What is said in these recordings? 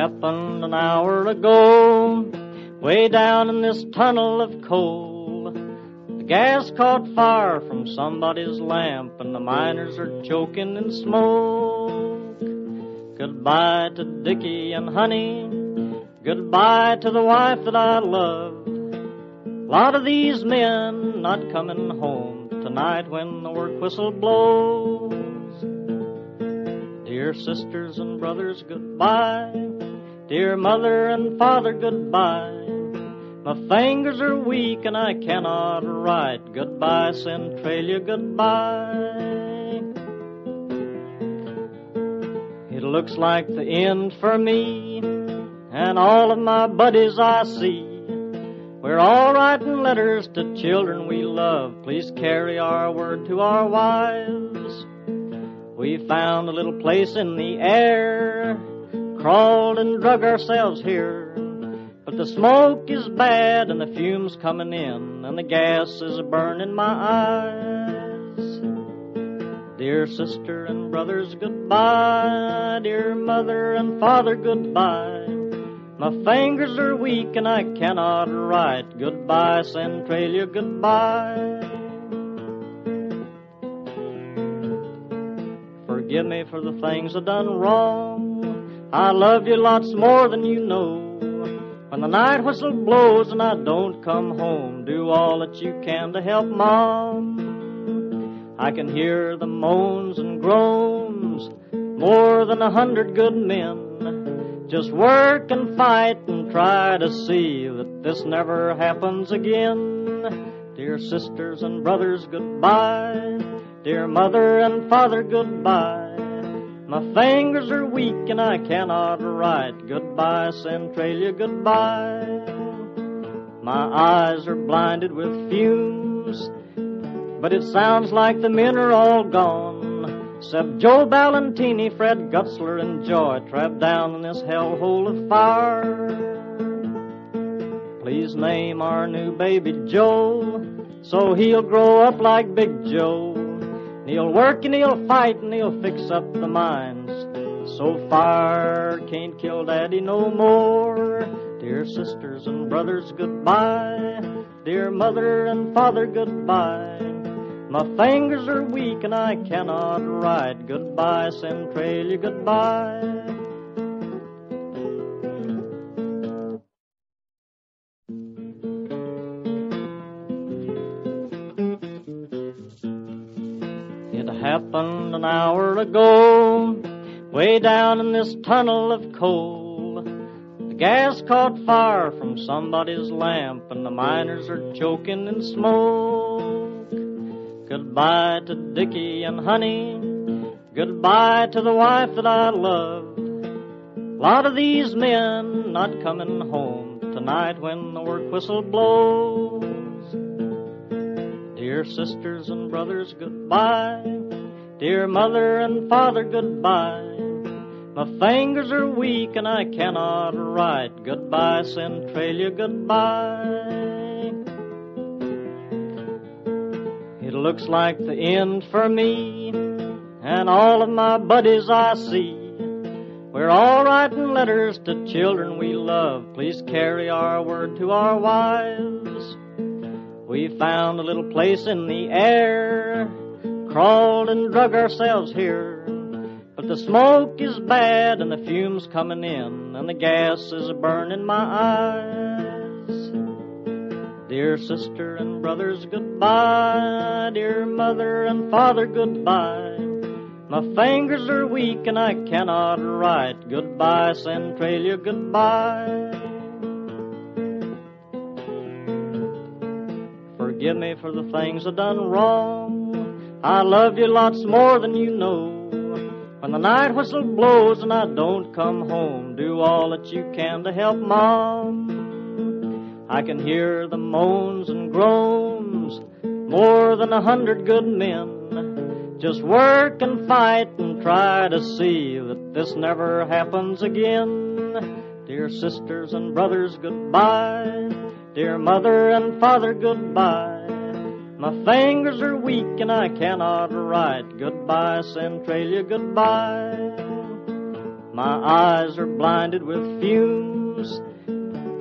happened an hour ago, way down in this tunnel of coal. The gas caught fire from somebody's lamp, and the miners are choking in smoke. Goodbye to Dickie and Honey, goodbye to the wife that I love. A lot of these men not coming home tonight when the work whistle blows. Dear sisters and brothers, goodbye. Dear mother and father, goodbye. My fingers are weak and I cannot write. Goodbye, Centralia, goodbye. It looks like the end for me and all of my buddies I see. We're all writing letters to children we love. Please carry our word to our wives. We found a little place in the air, crawled and drug ourselves here. But the smoke is bad and the fume's coming in, and the gas is burning my eyes. Dear sister and brothers, goodbye. Dear mother and father, goodbye. My fingers are weak and I cannot write. Goodbye, Centralia, goodbye. Forgive me for the things I've done wrong. I love you lots more than you know. When the night whistle blows and I don't come home, do all that you can to help Mom. I can hear the moans and groans, more than 100 good men. Just work and fight and try to see that this never happens again. Dear sisters and brothers, goodbye. Dear mother and father, goodbye. My fingers are weak and I cannot write. Goodbye, Centralia, goodbye. My eyes are blinded with fumes, but it sounds like the men are all gone, except Joe Ballantini, Fred Gutzler, and Joy, trapped down in this hellhole of fire. Please name our new baby Joe, so he'll grow up like Big Joe. He'll work and he'll fight and he'll fix up the mines, so fire can't kill Daddy no more. Dear sisters and brothers, goodbye. Dear mother and father, goodbye. My fingers are weak and I cannot write. Goodbye, Centralia, goodbye. Happened an hour ago, way down in this tunnel of coal. The gas caught fire from somebody's lamp, and the miners are choking in smoke. Goodbye to Dickie and Honey, goodbye to the wife that I love. A lot of these men not coming home tonight when the work whistle blows. Dear sisters and brothers, goodbye. Dear mother and father, goodbye. My fingers are weak and I cannot write. Goodbye, Centralia, goodbye. It looks like the end for me and all of my buddies I see. We're all writing letters to children we love. Please carry our word to our wives. We found a little place in the air, crawled and drug ourselves here. But the smoke is bad and the fume's coming in, and the gas is burning my eyes. Dear sister and brothers, goodbye. Dear mother and father, goodbye. My fingers are weak and I cannot write. Goodbye, Centralia, goodbye. Forgive me for the things I've done wrong. I love you lots more than you know. When the night whistle blows and I don't come home, do all that you can to help Mom. I can hear the moans and groans, more than 100 good men. Just work and fight and try to see that this never happens again. Dear sisters and brothers, goodbye. Dear mother and father, goodbye. My fingers are weak and I cannot write. Goodbye, Centralia, goodbye. My eyes are blinded with fumes,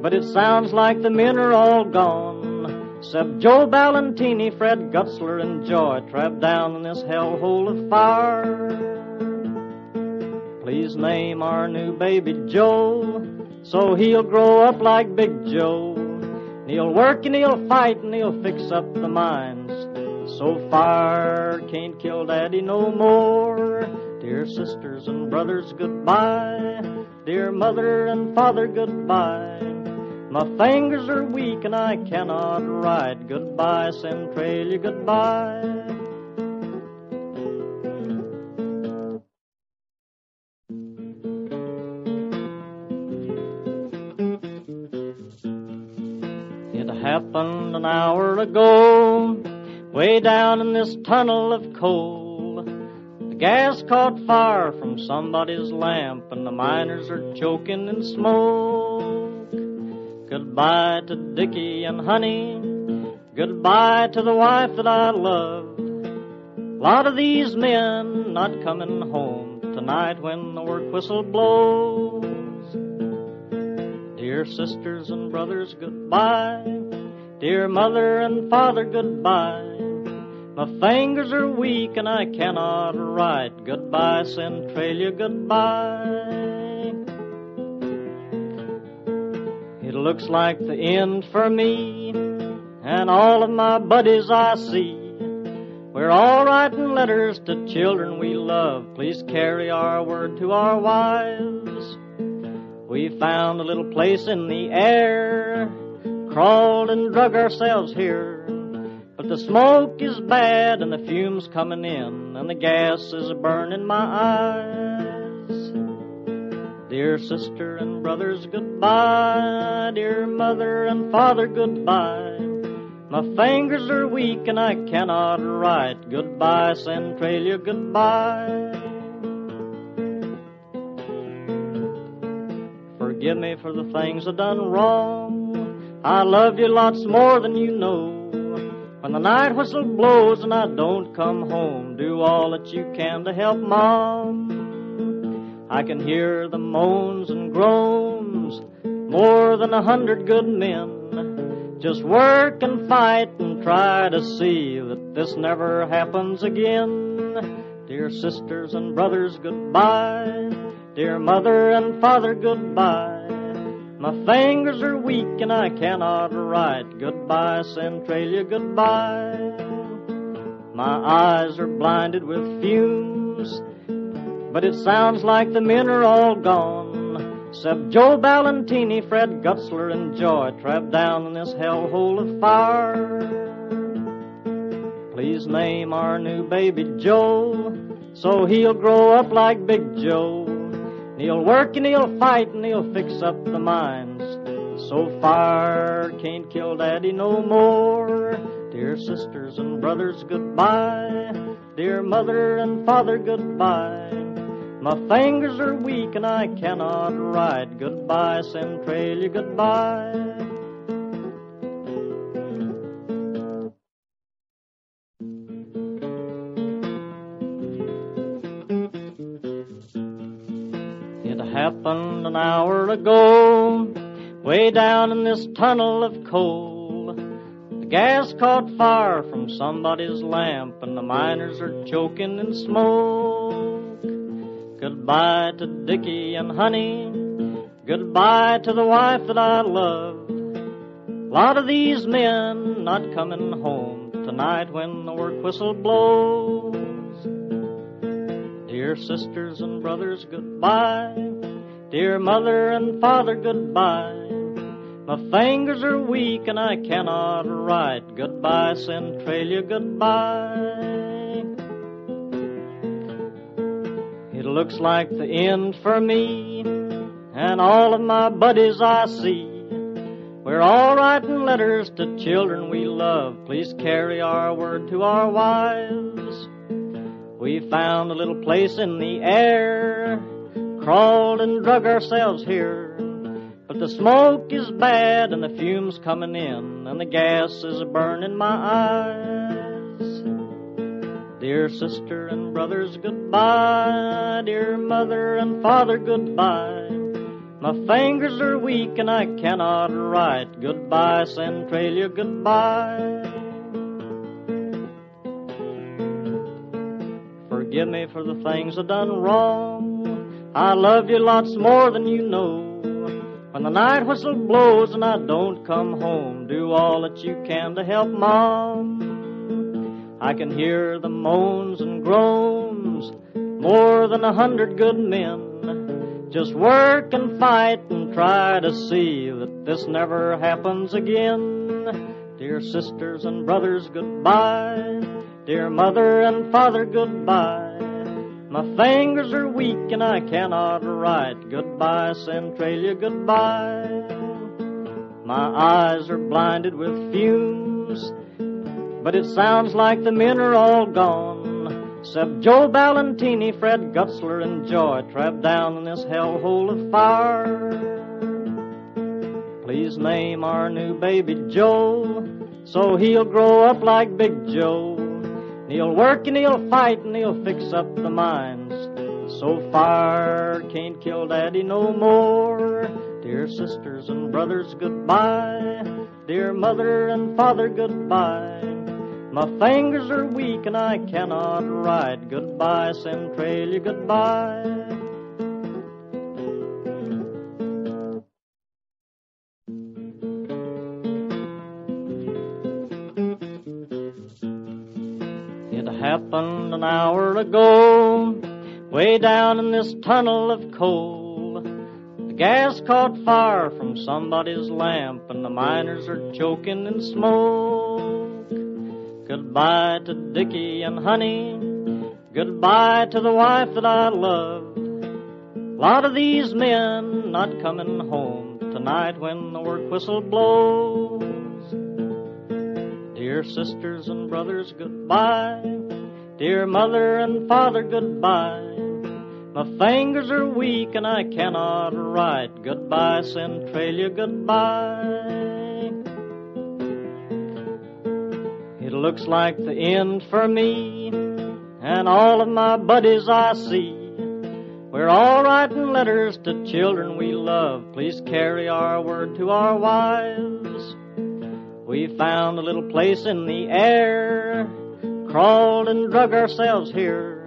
but it sounds like the men are all gone, except Joe Ballantini, Fred Gutzler, and Joy, trapped down in this hellhole of fire. Please name our new baby Joe, so he'll grow up like Big Joe. And he'll work and he'll fight and he'll fix up the mines, so fire can't kill Daddy no more. Dear sisters and brothers, goodbye. Dear mother and father, goodbye. My fingers are weak and I cannot write. Goodbye, Centralia, goodbye. It happened an hour ago, way down in this tunnel of coal. The gas caught fire from somebody's lamp, and the miners are choking in smoke. Goodbye to Dickie and Honey, goodbye to the wife that I love. A lot of these men not coming home tonight when the work whistle blows. Dear sisters and brothers, goodbye. Dear mother and father, goodbye. My fingers are weak and I cannot write. Goodbye, Centralia, goodbye. It looks like the end for me and all of my buddies I see. We're all writing letters to children we love. Please carry our word to our wives. We found a little place in the air, crawled and drug ourselves here, but the smoke is bad and the fumes coming in, and the gas is burning my eyes. Dear sister and brothers, goodbye. Dear mother and father, goodbye. My fingers are weak and I cannot write. Goodbye, Centralia, goodbye. Forgive me for the things I've done wrong. I love you lots more than you know. When the night whistle blows and I don't come home, do all that you can to help Mom. I can hear the moans and groans, more than 100 good men. Just work and fight and try to see that this never happens again. Dear sisters and brothers, goodbye. Dear mother and father, goodbye. My fingers are weak and I cannot write. Goodbye, Centralia, goodbye. My eyes are blinded with fumes, but it sounds like the men are all gone, except Joe Ballantini, Fred Gutzler, and Joy, trapped down in this hellhole of fire. Please name our new baby Joe, so he'll grow up like Big Joe. He'll work and he'll fight and he'll fix up the mines, so fire can't kill Daddy no more. Dear sisters and brothers, goodbye. Dear mother and father, goodbye. My fingers are weak and I cannot write. Goodbye, Centralia, goodbye. Happened an hour ago, way down in this tunnel of coal. The gas caught fire from somebody's lamp, and the miners are choking in smoke. Goodbye to Dickie and Honey, goodbye to the wife that I love. A lot of these men not coming home tonight when the work whistle blows. Dear sisters and brothers, goodbye. Dear mother and father, goodbye. My fingers are weak and I cannot write. Goodbye, Centralia, goodbye. It looks like the end for me and all of my buddies I see. We're all writing letters to children we love. Please carry our word to our wives. We found a little place in the air, crawled and drug ourselves here, but the smoke is bad and the fumes coming in, and the gas is burning my eyes. Dear sister and brothers, goodbye. Dear mother and father, goodbye. My fingers are weak and I cannot write. Goodbye, Centralia, goodbye. Forgive me for the things I've done wrong. I love you lots more than you know. When the night whistle blows and I don't come home, do all that you can to help Mom. I can hear the moans and groans, more than 100 good men. Just work and fight and try to see that this never happens again. Dear sisters and brothers, goodbye. Dear mother and father, goodbye. My fingers are weak and I cannot write. Goodbye, Centralia, goodbye. My eyes are blinded with fumes, but it sounds like the men are all gone. Except Joe Ballantini, Fred Gutzler, and Joy, trapped down in this hellhole of fire. Please name our new baby Joe, so he'll grow up like Big Joe. And he'll work and he'll fight and he'll fix up the mines, so fire can't kill Daddy no more. Dear sisters and brothers, goodbye. Dear mother and father, goodbye. My fingers are weak and I cannot write. Goodbye, Centralia, goodbye. It happened an hour ago, way down in this tunnel of coal. The gas caught fire from somebody's lamp, and the miners are choking in smoke. Goodbye to Dickie and Honey, goodbye to the wife that I love. A lot of these men not coming home tonight when the work whistle blows. Dear sisters and brothers, goodbye. Dear mother and father, goodbye. My fingers are weak and I cannot write. Goodbye, Centralia, goodbye. It looks like the end for me and all of my buddies I see. We're all writing letters to children we love. Please carry our word to our wives. We found a little place in the air, crawled and drug ourselves here.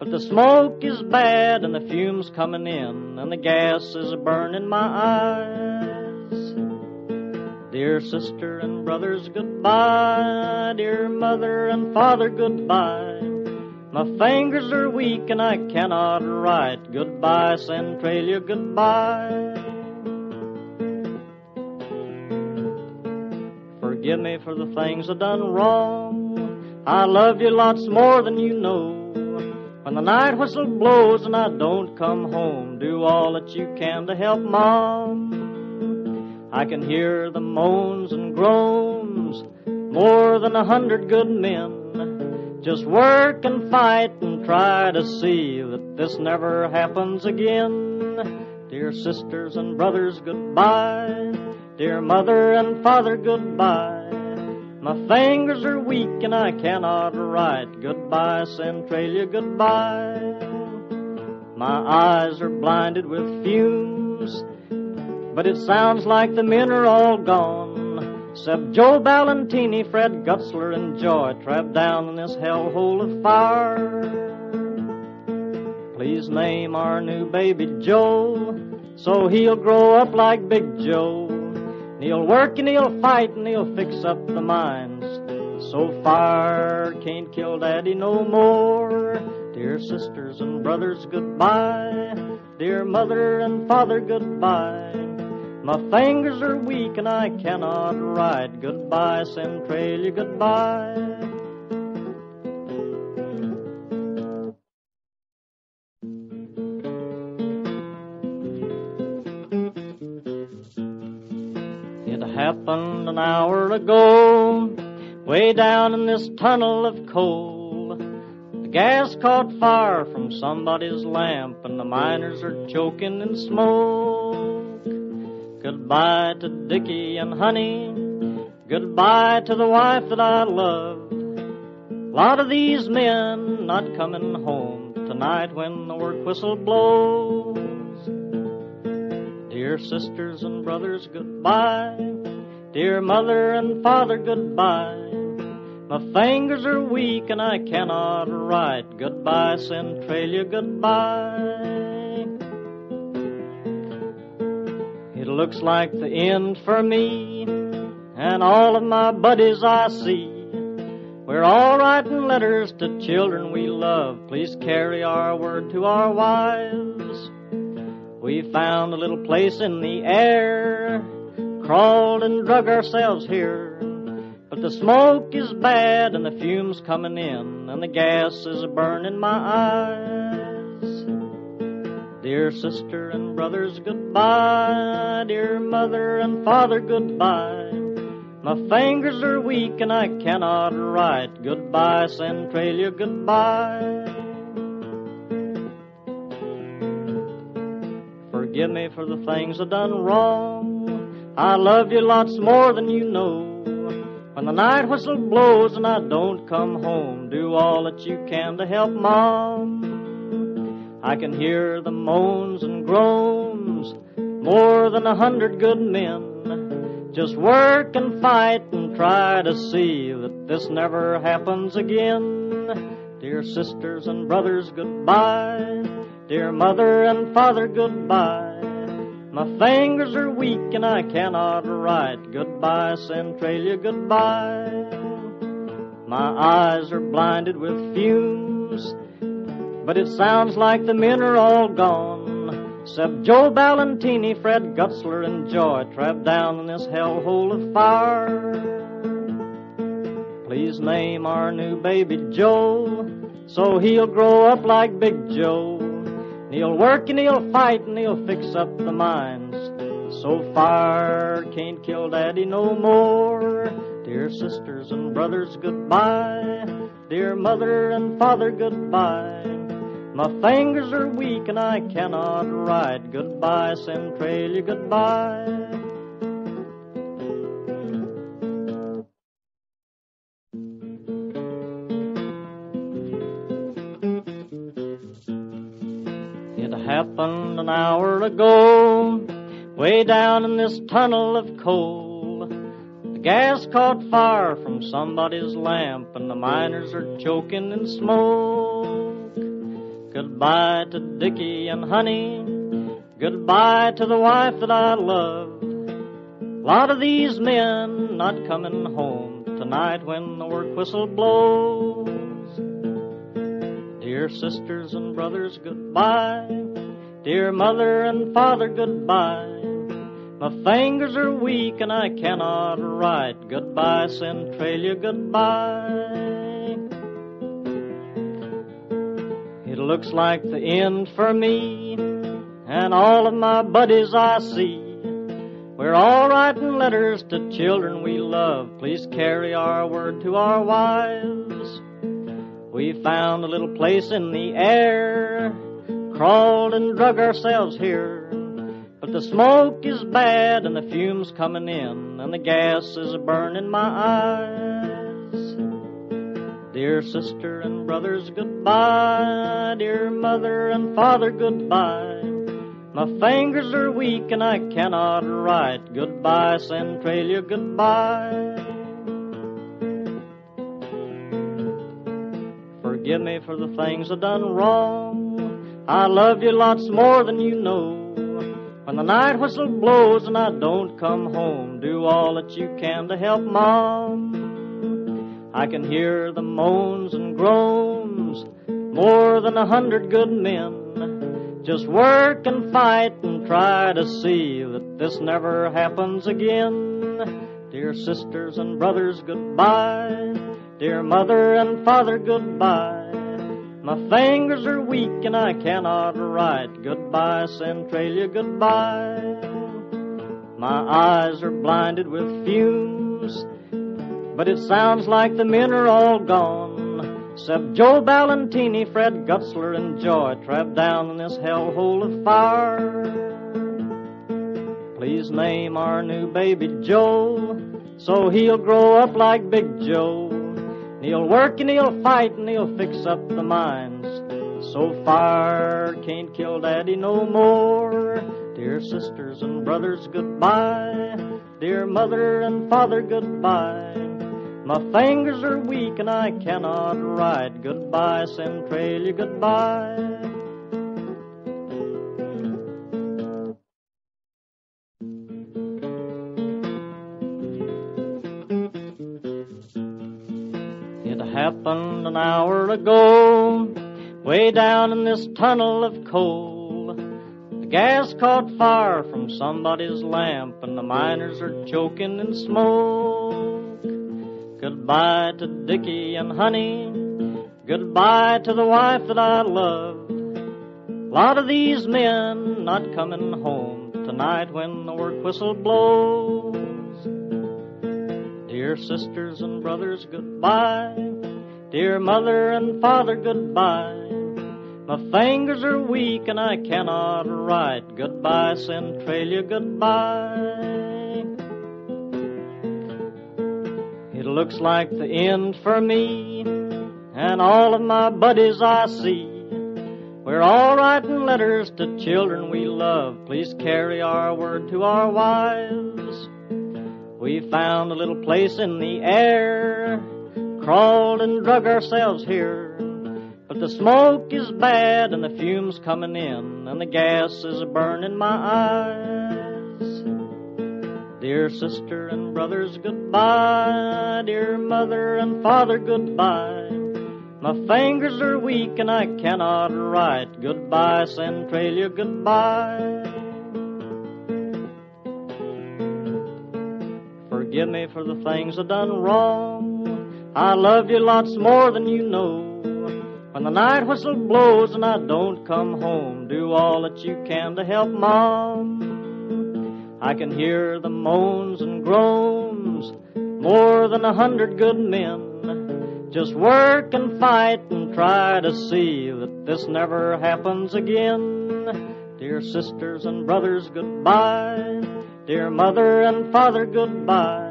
But the smoke is bad and the fumes coming in, and the gas is burning my eyes. Dear sister and brothers, goodbye. Dear mother and father, goodbye. My fingers are weak and I cannot write. Goodbye, Centralia, goodbye. Forgive me for the things I've done wrong. I love you lots more than you know. When the night whistle blows and I don't come home, do all that you can to help Mom. I can hear the moans and groans, more than 100 good men. Just work and fight and try to see that this never happens again. Dear sisters and brothers, goodbye. Dear mother and father, goodbye. My fingers are weak and I cannot write. Goodbye, Centralia, goodbye. My eyes are blinded with fumes, but it sounds like the men are all gone. Except Joe Ballantini, Fred Gutzler, and Joy, trapped down in this hellhole of fire. Please name our new baby Joe, so he'll grow up like Big Joe. And he'll work and he'll fight and he'll fix up the mines, so fire can't kill Daddy no more. Dear sisters and brothers, goodbye. Dear mother and father, goodbye. My fingers are weak and I cannot write. Goodbye, Centralia, goodbye. It happened an hour ago, way down in this tunnel of coal. The gas caught fire from somebody's lamp, and the miners are choking in smoke. Goodbye to Dickie and Honey, goodbye to the wife that I love. A Lot of these men not coming home tonight when the work whistle blows. Dear sisters and brothers, goodbye. Dear mother and father, goodbye. My fingers are weak and I cannot write. Goodbye, Centralia, goodbye. It looks like the end for me, and all of my buddies I see. We're all writing letters to children we love. Please carry our word to our wives. We found a little place in the air, crawled and drug ourselves here. But the smoke is bad and the fumes coming in, and the gas is burning my eyes. Dear sister and brothers, goodbye. Dear mother and father, goodbye. My fingers are weak and I cannot write. Goodbye, Centralia, goodbye. Forgive me for the things I've done wrong. I love you lots more than you know. When the night whistle blows and I don't come home, do all that you can to help Mom. I can hear the moans and groans, more than 100 good men. Just work and fight and try to see that this never happens again. Dear sisters and brothers, goodbye. Dear mother and father, goodbye. My fingers are weak and I cannot write. Goodbye, Centralia, goodbye. My eyes are blinded with fumes, but it sounds like the men are all gone, except Joe Ballantini, Fred Gutzler, and Joy, trapped down in this hellhole of fire. Please name our new baby Joe, so he'll grow up like Big Joe. He'll work and he'll fight and he'll fix up the mines, so fire can't kill Daddy no more. Dear sisters and brothers, goodbye. Dear mother and father, goodbye. My fingers are weak and I cannot write. Goodbye, Centralia, goodbye. Happened an hour ago, way down in this tunnel of coal. The gas caught fire from somebody's lamp, and the miners are choking in smoke. Goodbye to Dickie and Honey, goodbye to the wife that I love. A lot of these men not coming home tonight when the work whistle blows. Dear sisters and brothers, goodbye. Dear mother and father, goodbye. My fingers are weak and I cannot write. Goodbye, Centralia, goodbye. It looks like the end for me, and all of my buddies I see. We're all writing letters to children we love. Please carry our word to our wives. We found a little place in the air, crawled and drug ourselves here. But the smoke is bad and the fumes coming in, and the gas is burning my eyes. Dear sister and brothers, goodbye. Dear mother and father, goodbye. My fingers are weak and I cannot write. Goodbye, Centralia, goodbye. Forgive me for the things I've done wrong. I love you lots more than you know. When the night whistle blows and I don't come home, do all that you can to help Mom. I can hear the moans and groans, more than 100 good men. Just work and fight and try to see that this never happens again. Dear sisters and brothers, goodbye. Dear mother and father, goodbye. My fingers are weak and I cannot write. Goodbye, Centralia, goodbye. My eyes are blinded with fumes, but it sounds like the men are all gone, except Joe Ballantini, Fred Gutzler, and Joy, trapped down in this hellhole of fire. Please name our new baby Joe, so he'll grow up like Big Joe. He'll work and he'll fight and he'll fix up the mines. So fire can't kill Daddy no more. Dear sisters and brothers, goodbye. Dear mother and father, goodbye. My fingers are weak and I cannot ride. Goodbye, Centralia, goodbye. Happened an hour ago, way down in this tunnel of coal. The gas caught fire from somebody's lamp, and the miners are choking in smoke. Goodbye to Dickie and Honey, goodbye to the wife that I love. A lot of these men not coming home tonight when the work whistle blows. Dear sisters and brothers, goodbye. Dear mother and father, goodbye. My fingers are weak and I cannot write. Goodbye, Centralia, goodbye. It looks like the end for me and all of my buddies I see. We're all writing letters to children we love. Please carry our word to our wives. We found a little place in the air, crawled and drug ourselves here, but the smoke is bad and the fumes coming in, and the gas is burning my eyes. Dear sister and brothers, goodbye. Dear mother and father, goodbye. My fingers are weak and I cannot write. Goodbye, Centralia, goodbye. Forgive me for the things I've done wrong. I love you lots more than you know. When the night whistle blows and I don't come home, do all that you can to help Mom. I can hear the moans and groans, more than 100 good men. Just work and fight and try to see that this never happens again. Dear sisters and brothers, goodbye. Dear mother and father, goodbye.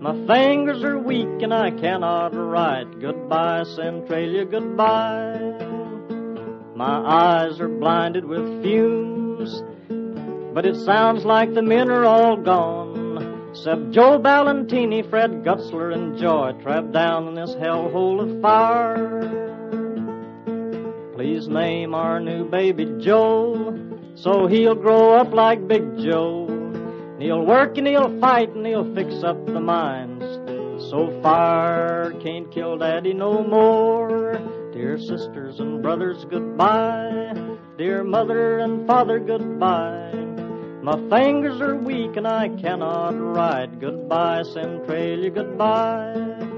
My fingers are weak and I cannot write. Goodbye, Centralia, goodbye. My eyes are blinded with fumes, but it sounds like the men are all gone, except Joe Ballantini, Fred Gutzler, and Joy, trapped down in this hellhole of fire. Please name our new baby Joe, so he'll grow up like Big Joe. He'll work and he'll fight and he'll fix up the mines. So fire can't kill Daddy no more. Dear sisters and brothers, goodbye. Dear mother and father, goodbye. My fingers are weak and I cannot write. Goodbye, Centralia, goodbye.